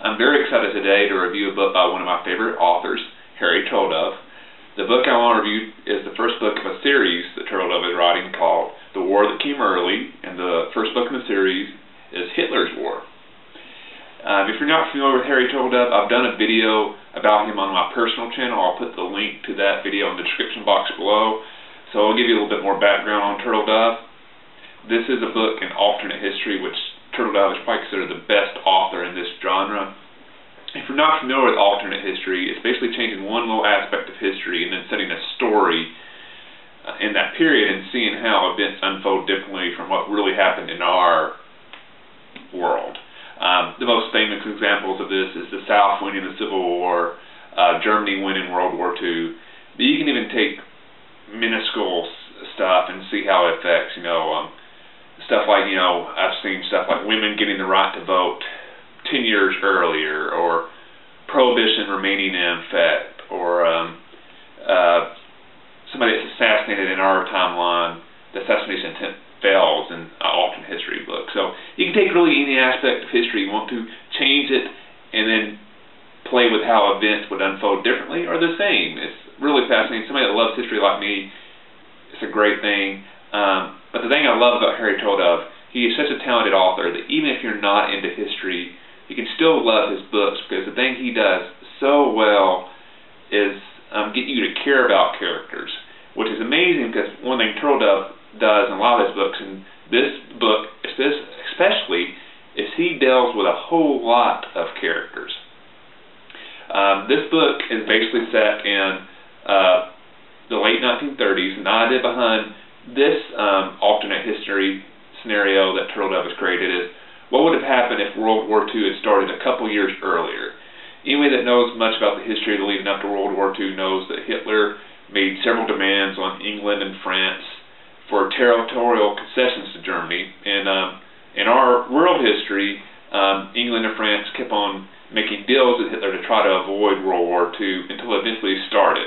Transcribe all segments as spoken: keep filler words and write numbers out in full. I'm very excited today to review a book by one of my favorite authors, Harry Turtledove. The book I want to review is the first book of a series that Turtledove is writing called The War That Came Early, and the first book in the series is Hitler's War. Uh, if you're not familiar with Harry Turtledove, I've done a video about him on my personal channel. I'll put the link to that video in the description box below. So I'll give you a little bit more background on Turtledove. This is a book in alternate history, which Turtledove is probably considered the best author in this genre. If you're not familiar with alternate history, it's basically changing one little aspect of history and then setting a story in that period and seeing how events unfold differently from what really happened in our world. Um, the most famous examples of this is the South winning the Civil War, uh, Germany winning World War Two, but you can even take minuscule stuff and see how it affects, you know, um, stuff like, you know, I've seen stuff like women getting the right to vote ten years earlier, or prohibition remaining in effect, or um, uh, somebody that's assassinated in our timeline, the assassination attempt fails in an alternate history book. So you can take really any aspect of history you want to, change it, and then play with how events would unfold differently or the same. It's really fascinating. Somebody that loves history like me, it's a great thing. Um, but the thing I love about Harry Turtledove, he is such a talented author that even if you're not into history, you can still love his books, because the thing he does so well is um, get you to care about characters, which is amazing, because one thing Turtledove does in a lot of his books, and this book especially, is he deals with a whole lot of characters. Um, this book is basically set in uh, the late nineteen thirties, and the idea behind this um, alternate history scenario that Turtledove has created is, what would have happened if World War Two had started a couple years earlier? Anyone that knows much about the history leading up to World War Two knows that Hitler made several demands on England and France for territorial concessions to Germany. And um, in our world history, um, England and France kept on making deals with Hitler to try to avoid World War Two until it eventually started.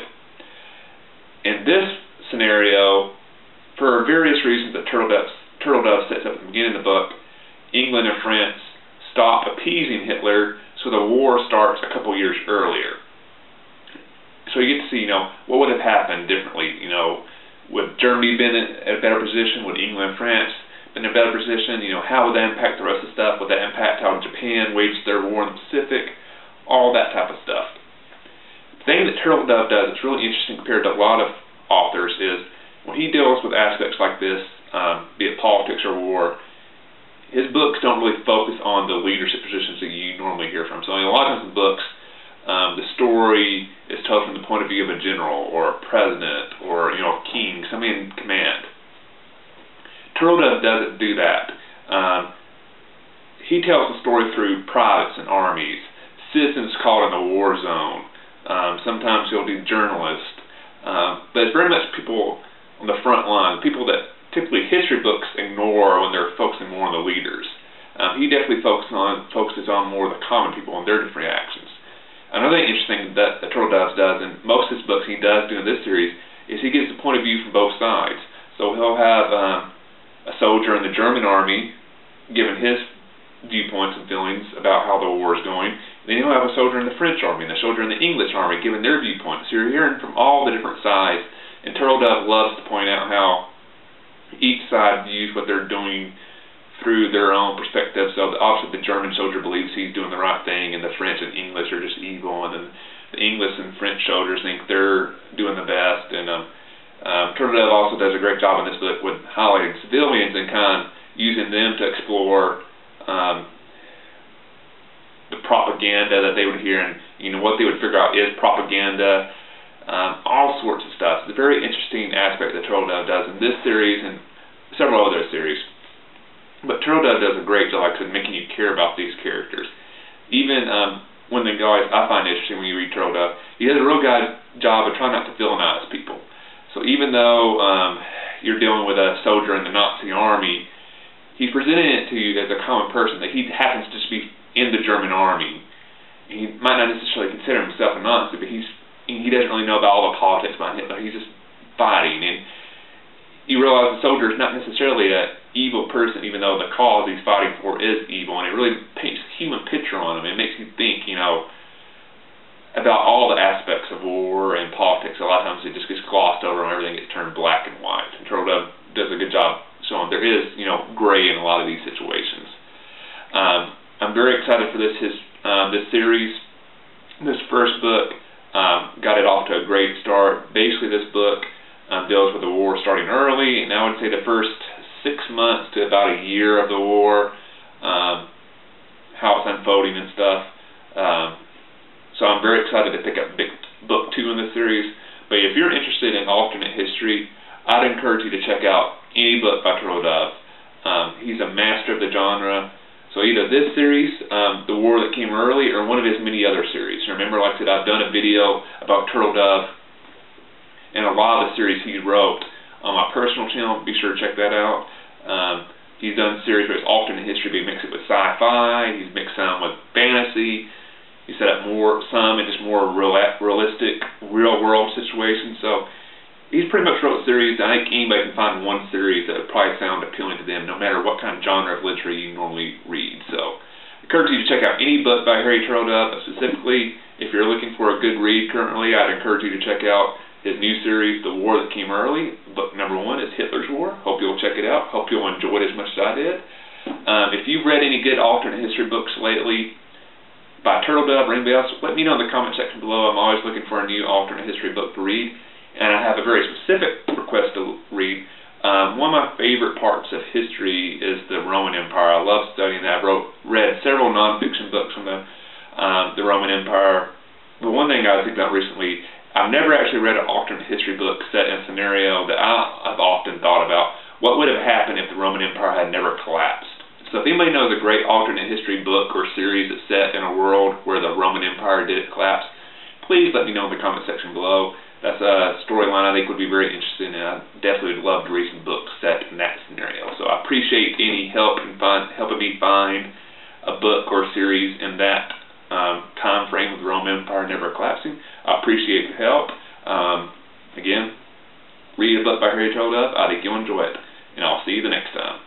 In this scenario, for various reasons that Turtledove, Turtledove sets up at the beginning of the book, England and France stop appeasing Hitler, so the war starts a couple years earlier. So you get to see, you know, what would have happened differently. You know, would Germany been in a better position? Would England and France been in a better position? You know, how would that impact the rest of the stuff? Would that impact how Japan waged their war in the Pacific? All that type of stuff. The thing that Turtledove does that's really interesting compared to a lot of authors is when he deals with aspects like this, um, be it politics or war, his books don't really focus on the leadership positions that you normally hear from. So I mean, a lot of times in books, um, the story is told from the point of view of a general or a president or, you know, a king, somebody in command. Turtledove doesn't do that. Um, he tells the story through privates and armies, citizens caught in the war zone. Um, sometimes he'll do journalists. Um, but it's very much people on the front line, people that typically history books ignore when they're focusing more on the leaders. Um, he definitely focuses on, focuses on more of the common people and their different actions. Another interesting thing that Turtledove does, and most of his books he does do in this series, is he gives the point of view from both sides. So he'll have um, a soldier in the German army giving his viewpoints and feelings about how the war is going. Then he'll have a soldier in the French army and a soldier in the English army giving their viewpoints. So you're hearing from all the different sides, and Turtledove loves to point out how each side views what they're doing through their own perspective. So obviously the German soldier believes he's doing the right thing, and the French and English are just evil, and then the English and French soldiers think they're doing the best. And um, um, Turtledove also does a great job in this book with highlighting civilians and kind of using them to explore um, the propaganda that they would hear, and you know what they would figure out is propaganda. Um, all sorts of stuff. It's a very interesting aspect that Turtledove does in this series and several other series. But Turtledove does a great job, like I said, making you care about these characters. Even um, one thing I find interesting when you read Turtledove, he does a real good job of trying not to villainize people. So even though um, you're dealing with a soldier in the Nazi army, he's presenting it to you as a common person, that he happens to just be in the German army. He might not necessarily consider himself a Nazi, but he's he doesn't really know about all the politics behind Hitler. He's just fighting, and you realize the soldier is not necessarily an evil person, even though the cause he's fighting for is evil, and it really paints a human picture on him. It makes you think, you know, about all the aspects of war and politics. A lot of times it just gets glossed over and everything gets turned black and white. And Turtledove does a good job showing there is, you know, gray in a lot of these situations. Um, I'm very excited for this, his, um, this series. This first book um, got it off to a great start. Basically, this book um, deals with the war starting early, and I would say the first six months to about a year of the war, um, how it's unfolding and stuff. Um, so I'm very excited to pick up big book two in the series. But if you're interested in alternate history, I'd encourage you to check out any book by Turtledove. Um, he's a master of the genre. So either this series, um, The War That Came Early, or one of his many other series. Remember, like I said, I've done a video about Turtledove and a lot of the series he wrote on my personal channel. Be sure to check that out. Um, he's done series where it's alternate history, but he mixed it with sci-fi, he's mixed some with fantasy, he set up more, some in just more real, realistic, real-world situations. So he's pretty much wrote series. I think anybody can find one series that would probably sound appealing to them, no matter what kind of genre of literature you normally read. So I encourage you to check out any book by Harry Turtledove. Specifically, if you're looking for a good read currently, I'd encourage you to check out his new series, The War That Came Early. Book number one is Hitler's War. Hope you'll check it out. Hope you'll enjoy it as much as I did. Um, if you've read any good alternate history books lately by Turtledove or anybody else, let me know in the comment section below. I'm always looking for a new alternate history book to read. And I have a very specific request to read. Um, one of my favorite parts of history is the Roman Empire. I love studying that. I wrote, read several nonfiction books on the um, the Roman Empire. But one thing I was thinking about recently, I've never actually read an alternate history book set in a scenario that I, I've often thought about. What would have happened if the Roman Empire had never collapsed? So if anybody knows a great alternate history book or series that's set in a world where the Roman Empire didn't collapse, please let me know in the comment section below. That's a storyline I think would be very interesting, and I definitely would love to read some books set in that scenario. So I appreciate any help in find, helping me find a book or series in that um, time frame of the Roman Empire never collapsing. I appreciate your help. Um, again, read a book by Harry Turtledove. I think you'll enjoy it, and I'll see you the next time.